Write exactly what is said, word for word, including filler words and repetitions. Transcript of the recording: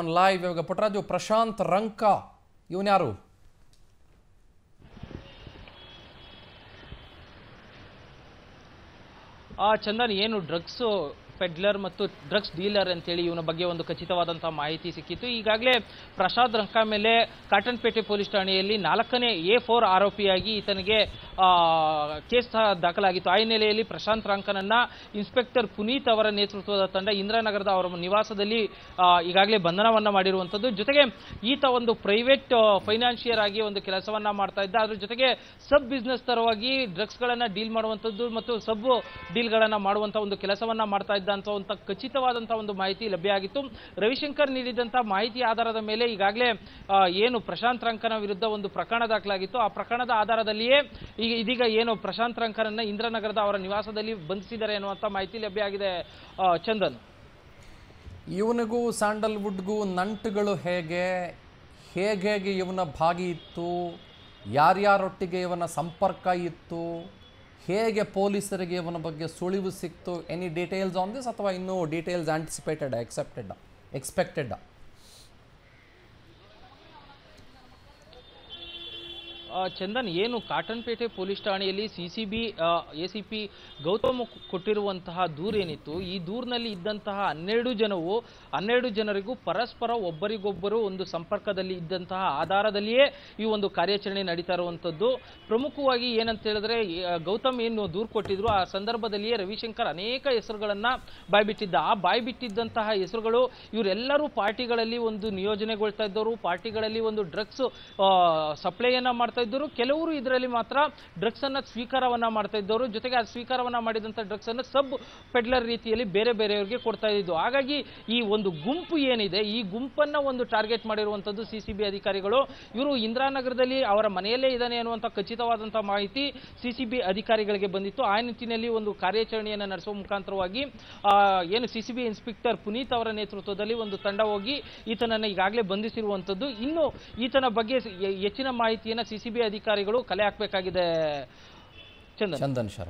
On live इवाग ಪುಟ್ಟರಾಜು ಪ್ರಶಾಂತ್ ರಂಕಾ ಇವನು ಯಾರು ಆ ಚಂದನ್ ಏನು ಡ್ರಗ್ಸ್ ಫೆಡ್ಲರ್ ಮತ್ತು ಡ್ರಗ್ಸ್ ಡೀಲರ್ ಅಂತ ಹೇಳಿ ಇವನ ಬಗ್ಗೆ ಒಂದು ಖಚಿತವಾದಂತ ಮಾಹಿತಿ ಸಿಕ್ಕಿತ್ತು ಈಗಾಗಲೇ ಪ್ರಶಾಂತ್ ರಂಕಾ ಮೇಲೆ ಕಾಟನ್ಪೇಟೆ ಪೊಲೀಸ್ ಠಾಣೆಯಲ್ಲಿ ನಾಲ್ಕನೇ ಎ ನಾಲ್ಕು ಆರೋಪಿಯಾಗಿ ಈತನಿಗೆ ಕೇಸ್ ದಾಖಲಾಗಿತ್ತು ಆ ಹಿನ್ನೆಲೆಯಲ್ಲಿ ಪ್ರಶಾಂತ್ ರಂಕಾನನ್ನ ಇನ್ಸ್ಪೆಕ್ಟರ್ ಪುನೀತ್ ಅವರ ನೇತೃತ್ವದ ತಂಡ ಇಂದ್ರನಗರದ ಅವರ ನಿವಾಸದಲ್ಲಿ ಈಗಾಗಲೇ ಬಂಧನವನ್ನ ಮಾಡಿರುವಂತದ್ದು ಜೊತೆಗೆ ಈತ ಒಂದು ಪ್ರೈವೇಟ್ ಫೈನಾನ್ಷಿಯರ್ ಆಗಿ ಒಂದು ಕೆಲಸವನ್ನ ಮಾಡ್ತಾ ಇದ್ದ ಅದರ ಜೊತೆಗೆ ಸಬ್ ಬಿಸಿನೆಸ್ ತರವಾಗಿ ಡ್ರಗ್ಸ್ ಗಳನ್ನು ಡೀಲ್ ಮಾಡುವಂತದ್ದು ಮತ್ತು ಸಬ್ ಡೀಲ್ ಗಳನ್ನು ಮಾಡುವಂತ ಒಂದು ಕೆಲಸವನ್ನ ಮಾಡ್ತಾ ಖಚಿತವಾದಂತ ಒಂದು ಮಾಹಿತಿ ಲಭ್ಯ ಆಗಿತ್ತು ರವಿಶಂಕರ್ ನೀಡಿದಂತ ಮಾಹಿತಿ ಆಧಾರದ ಮೇಲೆ ಈಗಾಗಲೇ ಏನು ಪ್ರಶಾಂತ್ ರಂಕನ ವಿರುದ್ಧ ಒಂದು ಪ್ರಕರಣ ದಾಖಲಾಗಿತ್ತು ಆ ಪ್ರಕರಣದ ಆಧಾರದಲ್ಲಿಯೇ ಇದೀಗ ಏನು ಪ್ರಶಾಂತ್ ರಂಕನನ್ನ ಇಂದ್ರನಗರದ ಅವರ ನಿವಾಸದಲ್ಲಿ ಬಂಧಿಸಿದ್ದಾರೆ ಅನ್ನುವಂತ ಮಾಹಿತಿ ಲಭ್ಯ ಆಗಿದೆ ಚಂದನ್ ಇವನಿಗೂ ಸ್ಯಾಂಡಲ್ವುಡ್ಗೂ ನಂಟುಗಳು ಹೇಗೆ ಹೇಗೆ ಇವನ ಭಾಗಿ ಇತ್ತು ಯಾರ್ಯಾರೊಟ್ಟಿಗೆ ಇವನ ಸಂಪರ್ಕ ಇತ್ತು ಹೇಗೆ ಪೊಲೀಸರಿಗೆ ಇವನ ಬಗ್ಗೆ ಸುಳಿವು ಸಿಕ್ತು ಎನಿ ಡೀಟೇಲ್ಸ್ ಆನ್ ದಿಸ್ ಅಥವಾ ಇನ್ನೂ details anticipated excepted expected Chandan ಏನು ಕಾಟನ್ಪೇಟೆ ಪೊಲೀಸ್ ಠಾಣೆಯಲ್ಲಿ ಸಿಸಿಬಿ ಎಸಿಪಿ ಗೌತಮ್ ಕೊಟ್ಟಿರುವಂತಹ ದೂರ ಏನಿತ್ತು ಈ ದೂರಿನಲ್ಲಿ ಇದ್ದಂತಹ ಹನ್ನೆರಡು ಜನವು ಹನ್ನೆರಡು ಜನರಿಗೂ ಪರಸ್ಪರ ಒಬ್ಬರಿಗೊಬ್ಬರು ಒಂದು ಸಂಪರ್ಕದಲ್ಲಿ ಇದ್ದಂತಹ ಆಧಾರದಲ್ಲಿಯೇ ಈ ಒಂದು ಕಾರ್ಯಾಚರಣೆ ನಡೀತಾ ಇರುವಂಥದ್ದು ಪ್ರಮುಖವಾಗಿ ಏನಂತ ಹೇಳಿದ್ರೆ ಗೌತಮ್ ಏನು ದೂರು ಕೊಟ್ಟಿದ್ರು ಆ ಸಂದರ್ಭದಲ್ಲಿಯೇ ರವಿಶಂಕರ್ ಅನೇಕ ಹೆಸರುಗಳನ್ನ ಬಾಯ್ಬಿಟ್ಟಿದ್ದ ಆ ಬಾಯ್ಬಿಟ್ಟಿದ್ದಂತಹ ಹೆಸರುಗಳು ಇವರೆಲ್ಲರೂ ಪಾರ್ಟಿಗಳಲ್ಲಿ ಒಂದು ನಿಯೋಜನೆಗೊಳ್ತಾ ಇದ್ದವರು ಪಾರ್ಟಿಗಳಲ್ಲಿ ಒಂದು ಡ್ರಗ್ಸ್ ಸಪ್ಲೈಯನ್ನ ಮಾಡ್ತಾ ಇದ್ದರು ಕೆಲವರು ಇದರಲ್ಲಿ ಮಾತ್ರ ಡ್ರಗ್ಸ್ ಅನ್ನ ಸ್ವೀಕಾರವನ್ನ ಮಾಡ್ತಾ ಇದ್ದವರು ಜೊತೆಗೆ ಆ ಸ್ವೀಕಾರವನ್ನ ಮಾಡಿದಂತ ಡ್ರಗ್ಸ್ ಅನ್ನ ಸಬ್ ಪೆಡ್ಲರ್ ರೀತಿಯಲ್ಲಿ ಬೇರೆ ಬೇರೆಯವರಿಗೆ ಕೊಡ್ತಾ ಇದ್ದು ಹಾಗಾಗಿ ಈ ಒಂದು ಗುಂಪು ಏನಿದೆ ಈ ಗುಂಪನ್ನ ಒಂದು ಟಾರ್ಗೆಟ್ ಮಾಡಿರುವಂತದ್ದು ಸಿಸಿಬಿ ಅಧಿಕಾರಿಗಳು ಇವರು ಇಂದ್ರಾನಗರದಲ್ಲಿ ಅವರ ಮನೆಯಲ್ಲೇ ಇದ್ದಾನೆ ಅನ್ನುವಂತ ಖಚಿತವಾದಂತಹ ಮಾಹಿತಿ ಸಿಸಿಬಿ ಅಧಿಕಾರಿಗಳಿಗೆ ಬಂದಿತ್ತು ಆ ನಿಟ್ಟಿನಲ್ಲಿ ಒಂದು ಕಾರ್ಯಾಚರಣೆಯನ್ನು ನಡೆಸುವ ಮುಖಾಂತರವಾಗಿ ಏನು ಸಿಸಿಬಿ ಇನ್ಸ್ಪೆಕ್ಟರ್ ಪುನೀತ್ ಅವರ ನೇತೃತ್ವದಲ್ಲಿ ಒಂದು ತಂಡ ಹೋಗಿ ಈತನನ್ನ ಈಗಾಗಲೇ ಬಂಧಿಸಿರುವಂತದ್ದು ಇನ್ನು ಈತನ ಬಗ್ಗೆ ಹೆಚ್ಚಿನ ಮಾಹಿತಿಯನ್ನು ಸಿಸಿಬಿ ಅಧಿಕಾರಿಗಳು ಕಲೆ ಹಾಕಬೇಕಾಗಿದೆ ಚಂದನ್ ಚಂದನ್ ಶರ್ಮ.